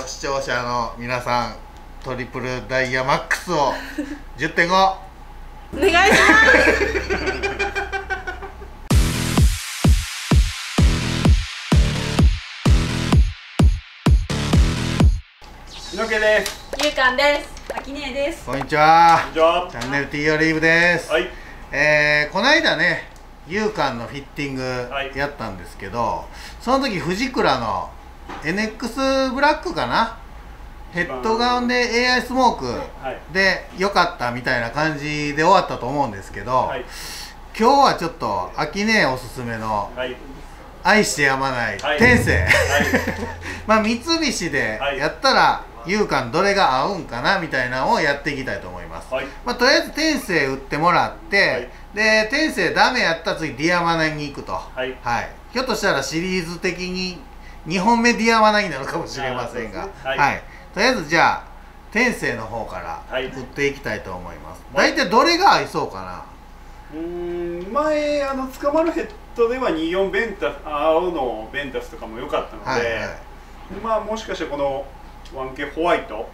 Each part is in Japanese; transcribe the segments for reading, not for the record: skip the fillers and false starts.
と視聴者の皆さん、トリプルダイヤマックスを 10.5 お願いしますのけです。ゆうかんです。あきねえです。こんにちは。チャンネル T オリーブです。はい。この間ね、ゆうかんのフィッティングやったんですけど、はい、その時フジクラの NX ブラックかな、ヘッドガウンで AI スモークで良かったみたいな感じで終わったと思うんですけど、はい、今日はちょっとあきねえおすすめの、はい、愛してやまない天性、はいまあ三菱でやったら、はい、ゆうかんどれが合うんかなみたいなのをやっていきたいと思います、はい、まあ、とりあえず天性打ってもらって、はい、で天性ダメやったら次ディアマナに行くと、はい、はい、ひょっとしたらシリーズ的に2本目ディアマナになるかもしれませんが、はい、はい、とりあえずじゃあ天性の方から打っていきたいと思います。大体、はい、どれが合いそうかな。前捕まるヘッドでは24ベンタス、青のベンタスとかも良かったので、はいはい、まあもしかしてこの1K ホワイト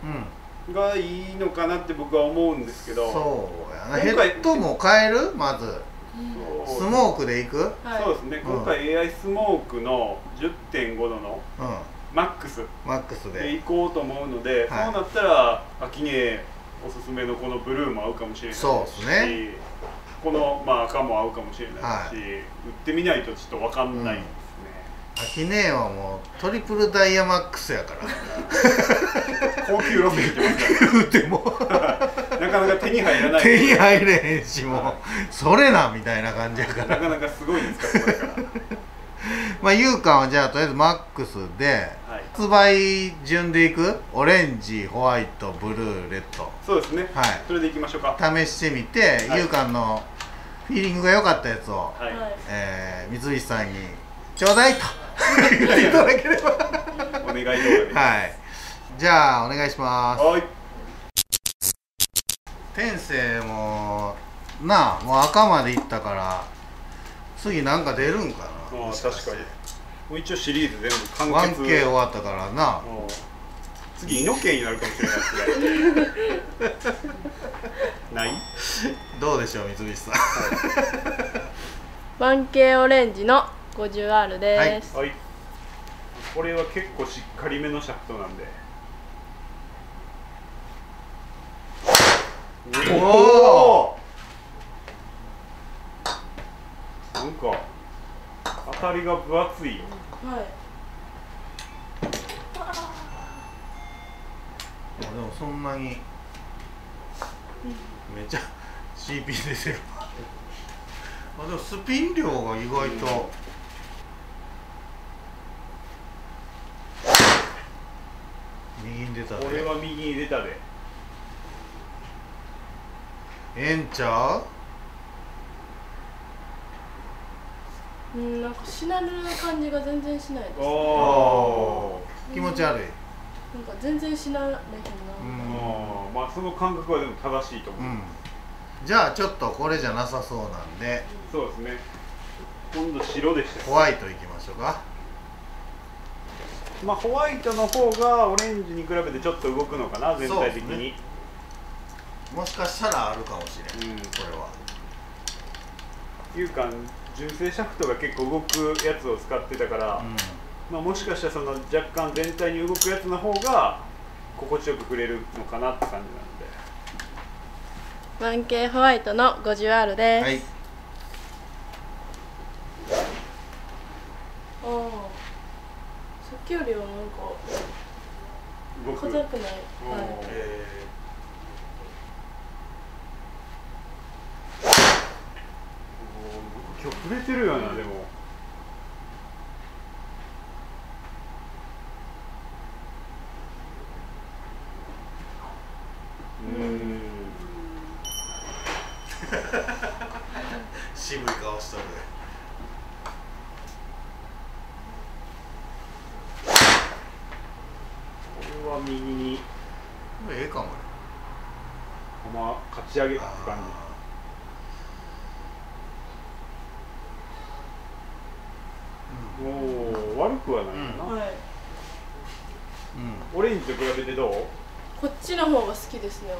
がいいのかなって僕は思うんですけど、そうやな、ヘッドも変える、まずスモークでいく、そうですね、今回 AI スモークの 10.5 度のマックスでいこうと思うので、そうなったらアキネーおすすめのこのブルーも合うかもしれないし、この赤も合うかもしれないし、打ってみないとちょっと分かんない。アキネーはもうトリプルダイヤマックスやから高級路線ってもなかなか手に入らない、手に入れへんし、もう、はい、それなみたいな感じやから、なかなかすごいですからこれからまあゆうかんはじゃあとりあえずマックスで、はい、発売順でいく、オレンジ、ホワイト、ブルー、レッド、そうですね、はい、それでいきましょうか。試してみて、はい、ゆうかんのフィーリングが良かったやつを、はい、三菱さんにちょうだいと言っていただければお願いと思います、はい、じゃあお願いします。はい、天性もなあ、もう赤までいったから次なんか出るんかな。ああ、確かに、もう一応シリーズ全部完結、 1K 終わったからな、次イノケイになるかもしれないないどうでしょう三菱さん、はい、1K オレンジの50R です、はいはい、これは結構しっかりめのシャフトなんで、おお、なんか当たりが分厚い、はい、でもそんなに、うん、めちゃ CP 出てるあ、でもスピン量が意外と、うん、これは右に出たで、ええんちゃう、なんかしなる感じが全然しないです、ね、気持ち悪い、なんか全然しなれへんな、まあその感覚はでも正しいと思う、じゃあちょっとこれじゃなさそうなんで、そうですね、今度白でした、ホワイトいきましょうか。まあ、ホワイトの方がオレンジに比べてちょっと動くのかな、全体的に、ね、もしかしたらあるかもしれない、これはいうか純正シャフトが結構動くやつを使ってたから、まあ、もしかしたらその若干全体に動くやつの方が心地よく触れるのかなって感じなので、 1K ホワイトの 50R です、はい、おお、さっきよりはなんか硬くない、今日触れてるよな、でも渋い顔しとる。右にええかも、かち上げる感じ、おお、悪くはないかな、オレンジと比べてどう？こっちの方が好きですね。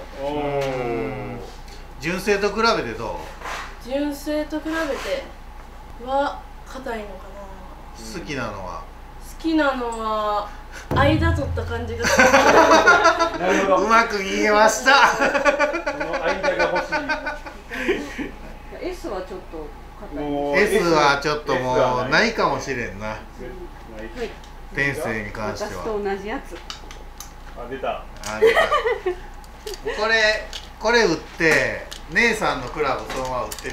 純正と比べてどう？純正と比べては硬いのかな。好きなのは？好きなのは間取った感じが。なるほど。うまく言えました。この間が欲しい。S はちょっと硬い。S はちょっともうないかもしれんな。天性に関しては。私と同じやつ。あ、出た。これ売って姉さんのクラブそのまま売って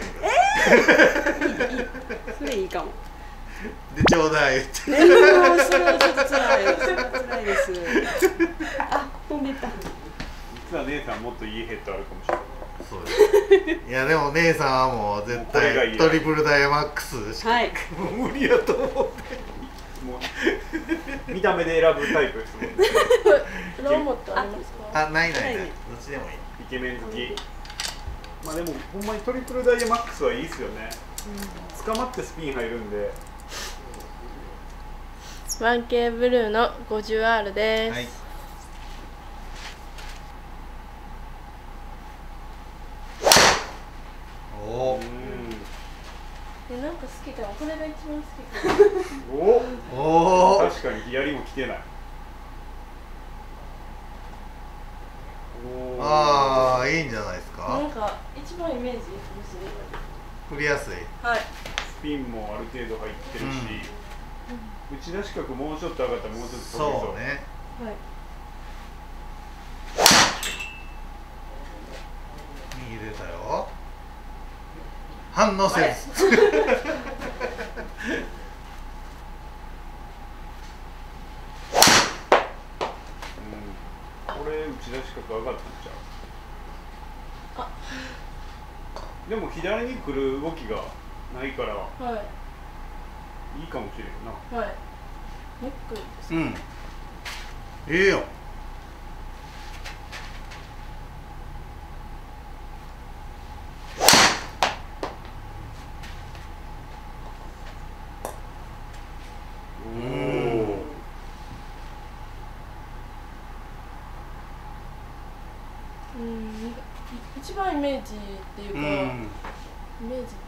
みる。それいいかも。でちょうだいって。それはちょっと辛いです。あ、飛んでた。実は姉さんもっといいヘッドあるかもしれない。そうです。いやでも姉さんはもう絶対トリプルダイヤマックスしか、はい、無理やと思ってもう見た目で選ぶタイプですもんね。ロボットありますか？あ、ないないない。どっちでもいい。イケメン好き。まあでもほんまにトリプルダイヤマックスはいいですよね、うん、捕まってスピン入るんで。 1K ブルーの 50R です。はい、なんか好きかも。これが一番好き。おお、確かに左も来てない。ああ、いいんじゃないですか。なんか一番イメージ振りやすい。はい。スピンもある程度入ってるし、打ち出し角もうちょっと上がったらもうちょっと飛びそうね。はい。右出たよ。反応せず。これ打ち出し角上がってきちゃう。でも左に来る動きがないから、はい、いいかもしれんな。はい。ネックですね。うん。ええよ。一番イメージっていうか、うん、イメージっ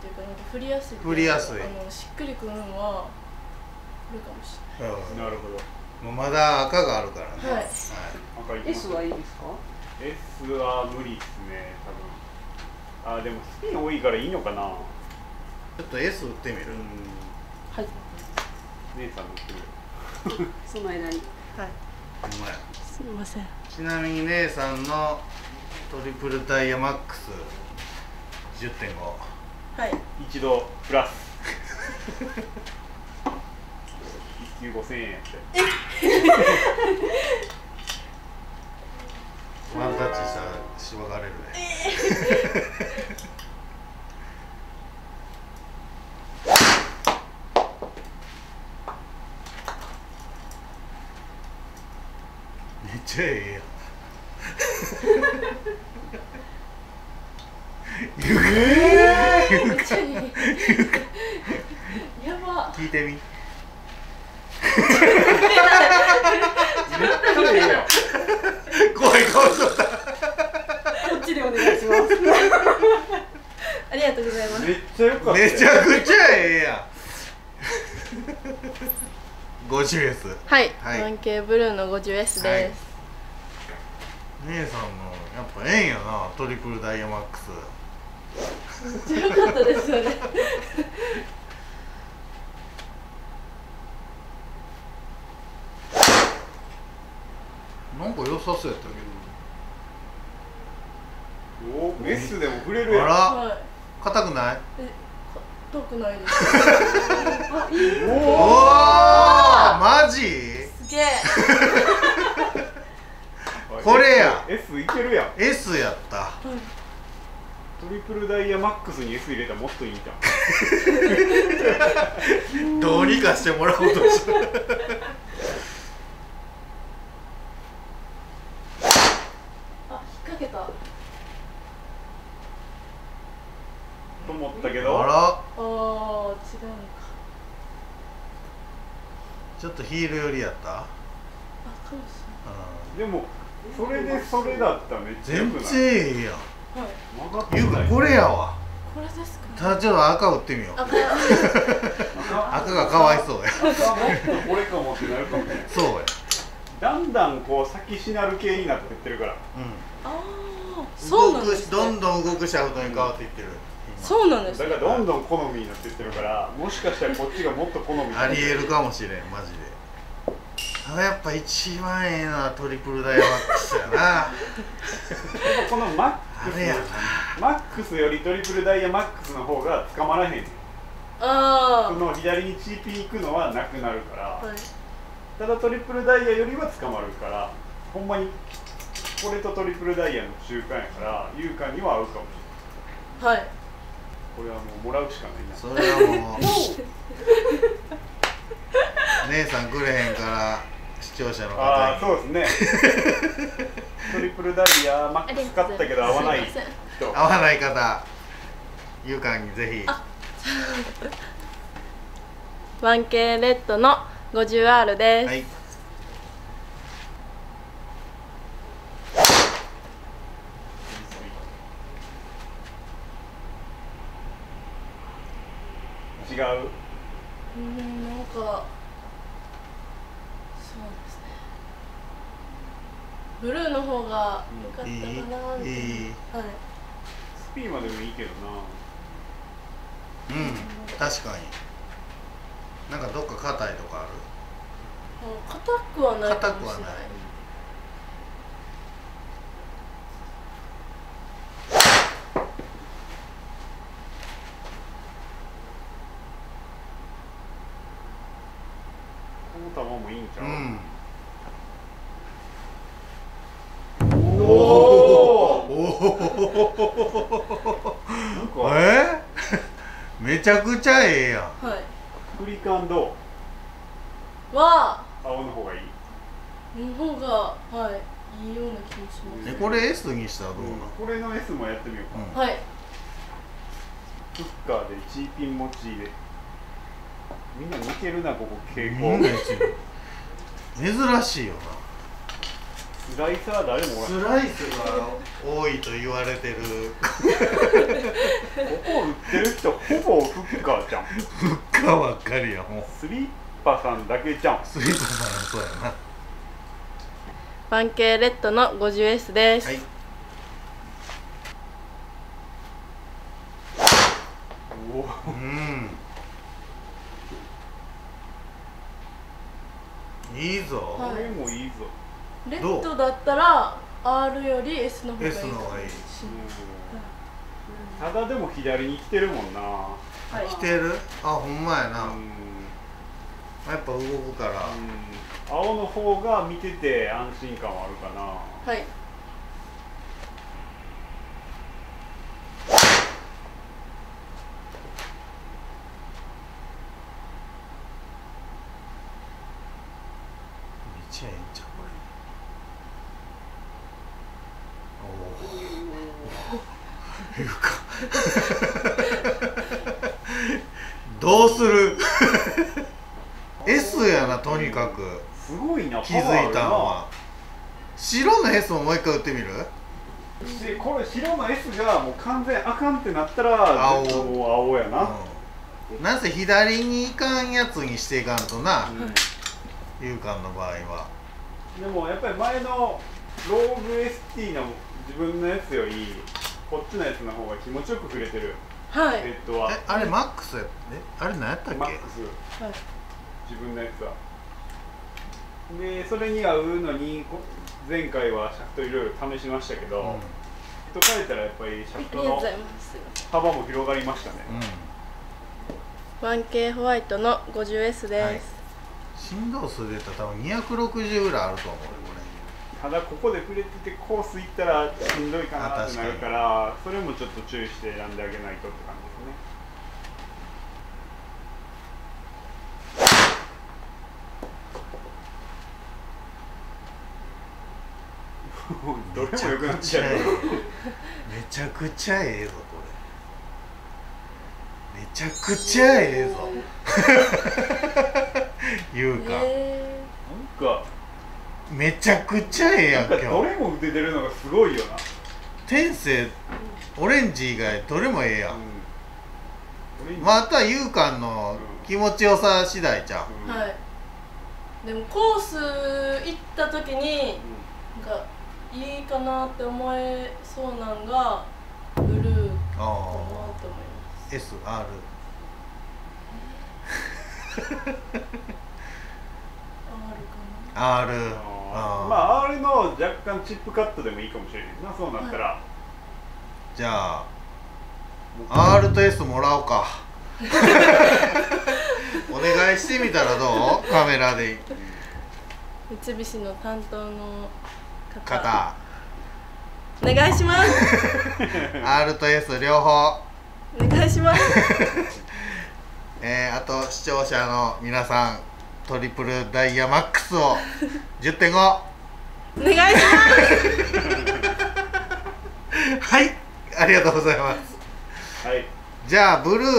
ていうか、なんか振りやすい。振りやすい。しっくりくるのはこれかもしれない。なるほど。まだ赤があるからね。はい。はい。S はいいですか？ S は無理ですね、多分。あ、でもスピン多いからいいのかな。ちょっと S 打ってみる。はい。姉さん打ってみる。その間に。はい。うまい。すみません。ちなみに姉さんのトリプルダイヤマックス 10.5、 はい、一度プラス1級5000円やって。ワンタッチしたらしばかれるね。めっちゃええやん。やば。聞いてみ。怖い顔しとった。こっちでお願いします。ありがとうございます。めっちゃよかった。めちゃくちゃええやん。50S。はい。1K ブルーの50Sです。姉さんもやっぱええんやな、トリプルダイヤマックス。めっちゃ良かったですよね。なんか良さそうやったけど。おお、メスでも触れるやん。あら、硬くない？え、硬くないです。おお、マジ？すげえ。これや。 S いけるやん。 S やった。トリプルダイヤマックスに S 入れたらもっといいじゃん。どうにかしてもらおうとした。あ、引っ掛けたと思ったけど、あら、ああ違うのか。ちょっとヒール寄りやった。でもそれでそれだったらめっちゃ良くない？全然ええやん。ゆうくんこれやわ。これですか？ただちょっと赤打ってみよう。赤がかわいそうや。これかもってなるかもね。そうや。だんだんこう先しなる系になっていってるから。うん。ああ、そうなんですね。どんどん動くシャフトに変わっていってる。そうなんです。だからどんどん好みになっていってるから、もしかしたらこっちがもっと好み。ありえるかもしれん、マジで。ただやっぱ一番ええのはトリプルダイヤマックスやな。このマックスよりトリプルダイヤマックスの方が捕まらへん。ああ。この左にチーピン行くのはなくなるから。はい、ただトリプルダイヤよりは捕まるから、ほんまにこれとトリプルダイヤの中間やから、優香には合うかもしれない。はい。これはもうもらうしかないな。それはもう。姉さんくれへんから。視聴者の方に。ああ、そうですね。トリプルダイヤマックス買ったけど合わない人。合わない方、ゆうかんにぜひ。1K レッドの 50R です。はい。違う。なんか。ブルーの方が良かったかなみたいな。はい。スピーマでもいいけどな。うん、確かに。なんかどっか硬いとかある？硬くはない。硬くはない。この球もいいんちゃう？うん。めちゃくちゃええやん。はい。フリカンドは青の方がいい。の方がはいいいような気がします。これ S にしたらどうなの？これの S もやってみようか。はい。フッカーでチーピン持ちで。みんな似てるなここ傾向。珍しいよな。スライサー誰もおらん。スライスが多いと言われてる。ここ売ってる人ほぼフッカーじゃん。フッカーばっかりやもん。スリッパさんだけじゃん。スリッパさんそうやな。1K レッドの 50S です。はい。おお。うん。いいぞ。これもいいぞ。レッドだったら R より S の方がいい。ただでも左に来てるもんな。来てる？あ、ほんまやな。やっぱ動くから。青の方が見てて安心感はあるかな。はい。めっちゃええんちゃうこれ。いうかどうするS やな、とにかくすごいな。気づいたのは白の S をもう一回打ってみる。これ白の S がもう完全あかんってなったら青やな、うん、なぜ左にいかんやつにしていかんとな、ゆうかんの場合は。でもやっぱり前のローグ ST の自分のやつよりこっちのやつの方が気持ちよく触れてる。はい。レッドは。あれマックスやね。あれ何やったっけ？マックス。はい。自分のやつは。でそれに合うのに前回はシャフトいろいろ試しましたけど、変えたらやっぱりシャフトの幅も広がりましたね。1K ホワイトの 50S です。振動数で言ったら多分260ぐらいあると思うよこれ。ただここで触れててコース行ったらしんどいかなってなるから、それもちょっと注意して選んであげないとって感じですね。どれもよくなっちゃう。めちゃくちゃええぞこれ。めちゃくちゃええぞ。いうか、なんかめちゃくちゃええやん。今日どれも出てるのがすごいよな。天性オレンジ以外どれもええやん、うん、まあ、あとはゆうかんの気持ちよさ次第じゃん、うん、はい。でもコース行った時に、うん、なんかいいかなって思えそうなんがブルーかなと思います。SR R まあ R の若干チップカットでもいいかもしれないな、そうなったら、はい、じゃあ R と S もらおうかお願いしてみたらどう？カメラで三菱の担当の方お願いしますR と S 両方お願いしますあと視聴者の皆さんトリプルダイヤマックスを 10.5 お願いしますはい、ありがとうございます、はい、じゃあブルー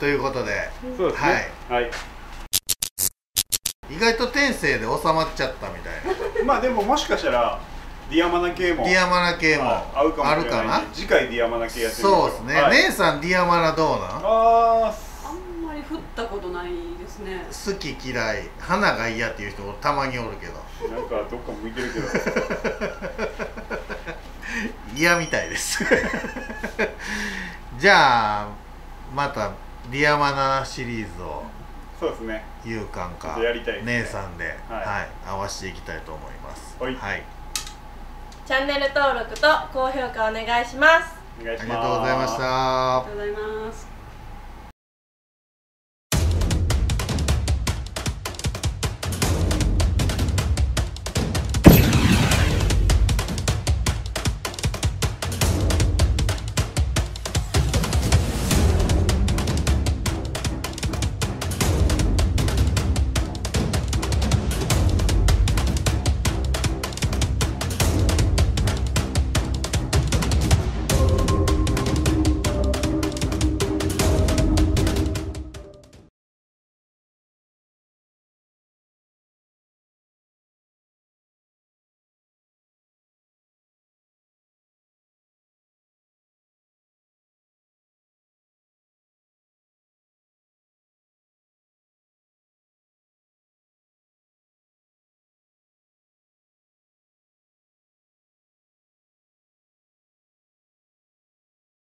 ということで、そうですね、はい、はい、意外と天性で収まっちゃったみたいなまあでももしかしたらディアマナ系も合うかもしれない。次回ディアマナ系やってみましょう。そうですね、はい、姉さんディアマナどうなん？あんまり振ったことないですね。好き嫌い、花が嫌っていう人もたまにおるけど。なんかどっか向いてるけど。嫌みたいですじゃあまたディアマナシリーズを、そうですね、ゆうかんか姉さんで、はいはい、合わせていきたいと思います。はい、はい、チャンネル登録と高評価お願いします。ありがとうございました。